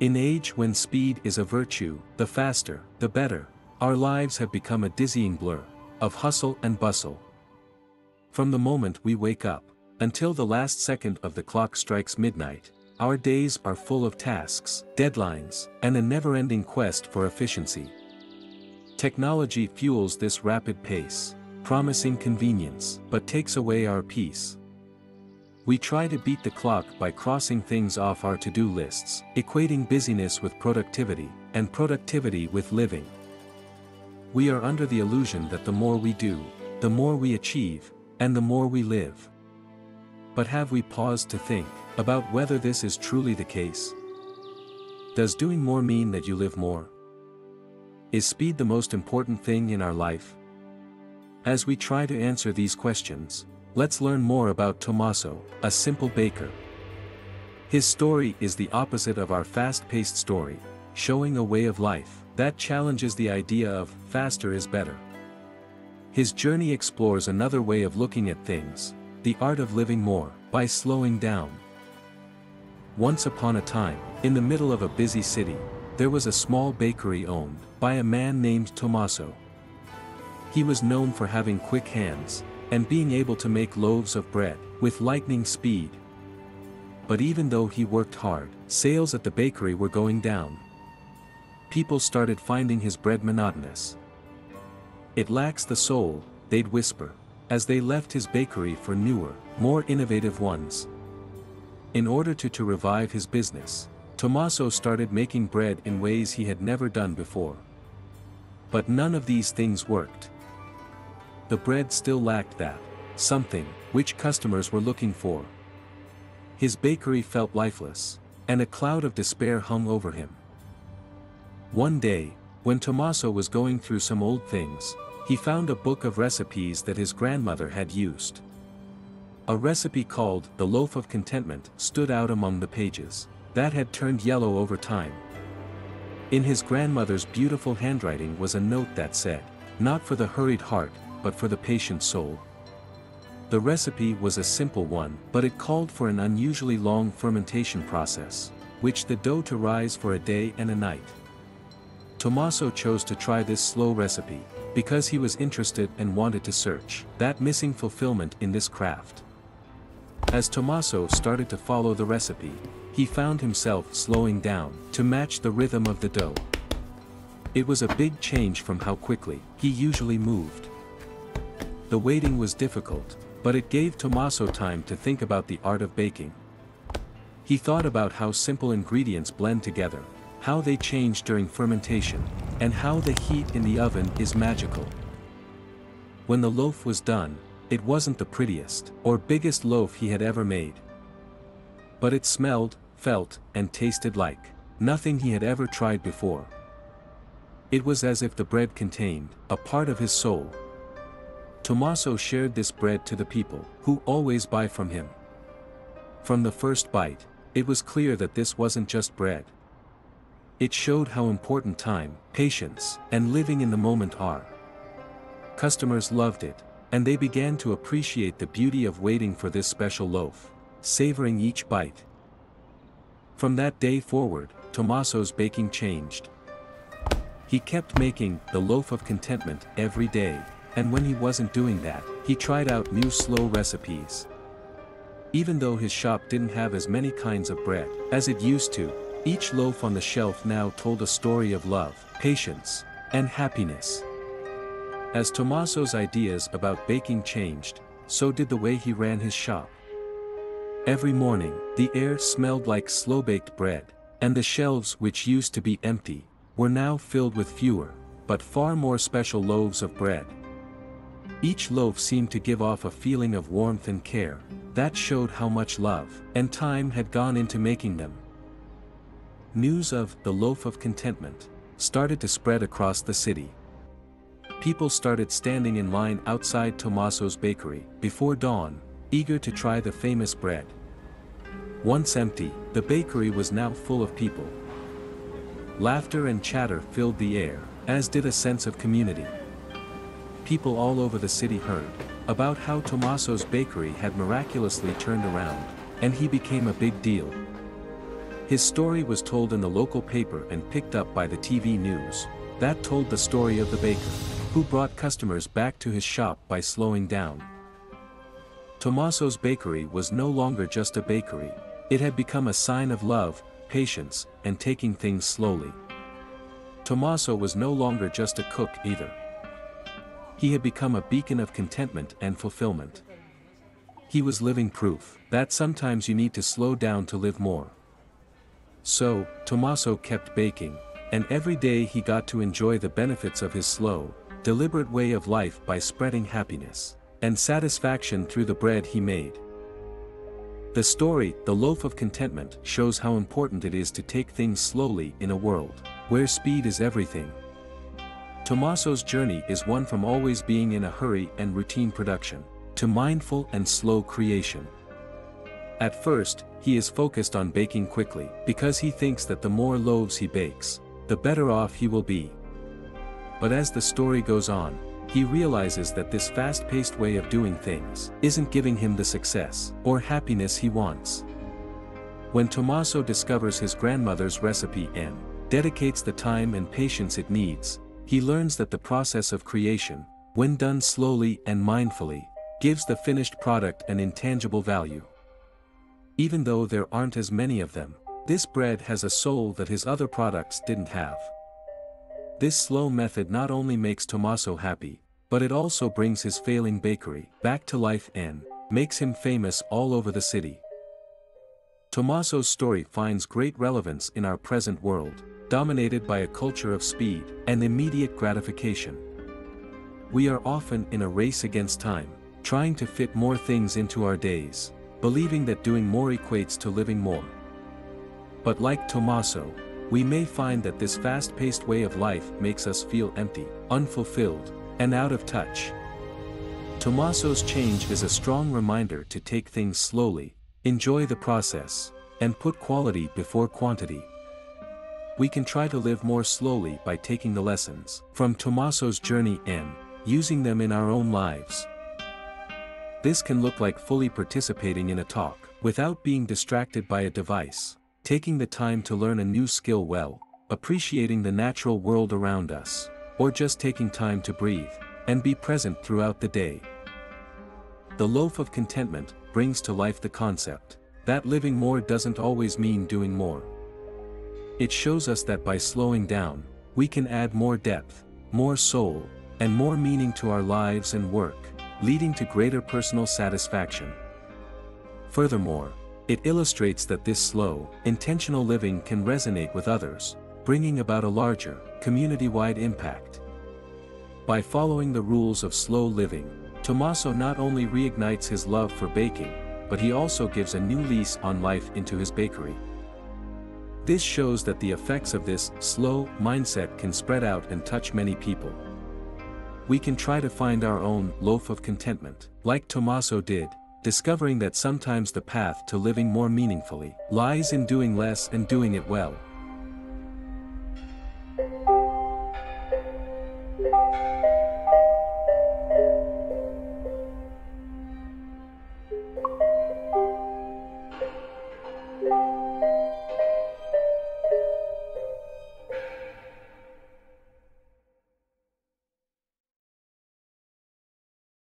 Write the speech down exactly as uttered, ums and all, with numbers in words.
In age when speed is a virtue, the faster, the better, our lives have become a dizzying blur of hustle and bustle. From the moment we wake up, until the last second of the clock strikes midnight, our days are full of tasks, deadlines, and a never-ending quest for efficiency. Technology fuels this rapid pace, promising convenience, but takes away our peace. We try to beat the clock by crossing things off our to-do lists, equating busyness with productivity, and productivity with living. We are under the illusion that the more we do, the more we achieve, and the more we live. But have we paused to think about whether this is truly the case? Does doing more mean that you live more? Is speed the most important thing in our life? As we try to answer these questions, let's learn more about Tomaso, a simple baker. His story is the opposite of our fast-paced story, showing a way of life that challenges the idea of faster is better. His journey explores another way of looking at things, the art of living more, by slowing down. Once upon a time, in the middle of a busy city, there was a small bakery owned by a man named Tomaso. He was known for having quick hands and being able to make loaves of bread with lightning speed. But even though he worked hard, sales at the bakery were going down. People started finding his bread monotonous. "It lacks the soul," they'd whisper, as they left his bakery for newer, more innovative ones. In order to, to revive his business, Tomaso started making bread in ways he had never done before. But none of these things worked. The bread still lacked that something which customers were looking for. His bakery felt lifeless, and a cloud of despair hung over him. One day, when Tomaso was going through some old things, he found a book of recipes that his grandmother had used. A recipe called The Loaf of Contentment stood out among the pages that had turned yellow over time. In his grandmother's beautiful handwriting was a note that said, "Not for the hurried heart, but for the patient soul." The recipe was a simple one, but it called for an unusually long fermentation process, which the dough to rise for a day and a night. Tomaso chose to try this slow recipe, because he was interested and wanted to search that missing fulfillment in this craft. As Tomaso started to follow the recipe, he found himself slowing down to match the rhythm of the dough. It was a big change from how quickly he usually moved. The waiting was difficult, but it gave Tomaso time to think about the art of baking. He thought about how simple ingredients blend together, how they change during fermentation, and how the heat in the oven is magical. When the loaf was done, it wasn't the prettiest or biggest loaf he had ever made. But it smelled, felt, and tasted like nothing he had ever tried before. It was as if the bread contained a part of his soul. Tomaso shared this bread to the people who always buy from him. From the first bite, it was clear that this wasn't just bread. It showed how important time, patience, and living in the moment are. Customers loved it, and they began to appreciate the beauty of waiting for this special loaf, savoring each bite. From that day forward, Tomaso's baking changed. He kept making The Loaf of Contentment every day, and when he wasn't doing that, he tried out new slow recipes. Even though his shop didn't have as many kinds of bread as it used to, each loaf on the shelf now told a story of love, patience, and happiness. As Tomaso's ideas about baking changed, so did the way he ran his shop. Every morning, the air smelled like slow-baked bread, and the shelves which used to be empty were now filled with fewer, but far more special loaves of bread. Each loaf seemed to give off a feeling of warmth and care that showed how much love and time had gone into making them. News of The Loaf of Contentment started to spread across the city. People started standing in line outside Tomaso's bakery before dawn, eager to try the famous bread. Once empty, the bakery was now full of people. Laughter and chatter filled the air, as did a sense of community. People all over the city heard about how Tomaso's bakery had miraculously turned around, and he became a big deal. His story was told in the local paper and picked up by the T V news. That told the story of the baker, who brought customers back to his shop by slowing down. Tomaso's bakery was no longer just a bakery. It had become a sign of love, patience, and taking things slowly. Tomaso was no longer just a cook either. He had become a beacon of contentment and fulfillment. He was living proof that sometimes you need to slow down to live more. So, Tomaso kept baking, and every day he got to enjoy the benefits of his slow, deliberate way of life by spreading happiness and satisfaction through the bread he made. The story, The Loaf of Contentment, shows how important it is to take things slowly in a world where speed is everything. Tomaso's journey is one from always being in a hurry and routine production, to mindful and slow creation. At first, he is focused on baking quickly, because he thinks that the more loaves he bakes, the better off he will be. But as the story goes on, he realizes that this fast-paced way of doing things isn't giving him the success or happiness he wants. When Tomaso discovers his grandmother's recipe and dedicates the time and patience it needs, he learns that the process of creation, when done slowly and mindfully, gives the finished product an intangible value. Even though there aren't as many of them, this bread has a soul that his other products didn't have. This slow method not only makes Tomaso happy, but it also brings his failing bakery back to life and makes him famous all over the city. Tomaso's story finds great relevance in our present world, dominated by a culture of speed and immediate gratification. We are often in a race against time, trying to fit more things into our days, believing that doing more equates to living more. But like Tomaso, we may find that this fast-paced way of life makes us feel empty, unfulfilled, and out of touch. Tomaso's change is a strong reminder to take things slowly, enjoy the process, and put quality before quantity. We can try to live more slowly by taking the lessons from Tomaso's journey and using them in our own lives. This can look like fully participating in a talk, without being distracted by a device, taking the time to learn a new skill well, appreciating the natural world around us, or just taking time to breathe and be present throughout the day. The Loaf of Contentment brings to life the concept that living more doesn't always mean doing more. It shows us that by slowing down, we can add more depth, more soul, and more meaning to our lives and work, leading to greater personal satisfaction. Furthermore, it illustrates that this slow, intentional living can resonate with others, bringing about a larger, community-wide impact. By following the rules of slow living, Tomaso not only reignites his love for baking, but he also gives a new lease on life into his bakery. This shows that the effects of this slow mindset can spread out and touch many people. We can try to find our own loaf of contentment, like Tomaso did, discovering that sometimes the path to living more meaningfully lies in doing less and doing it well.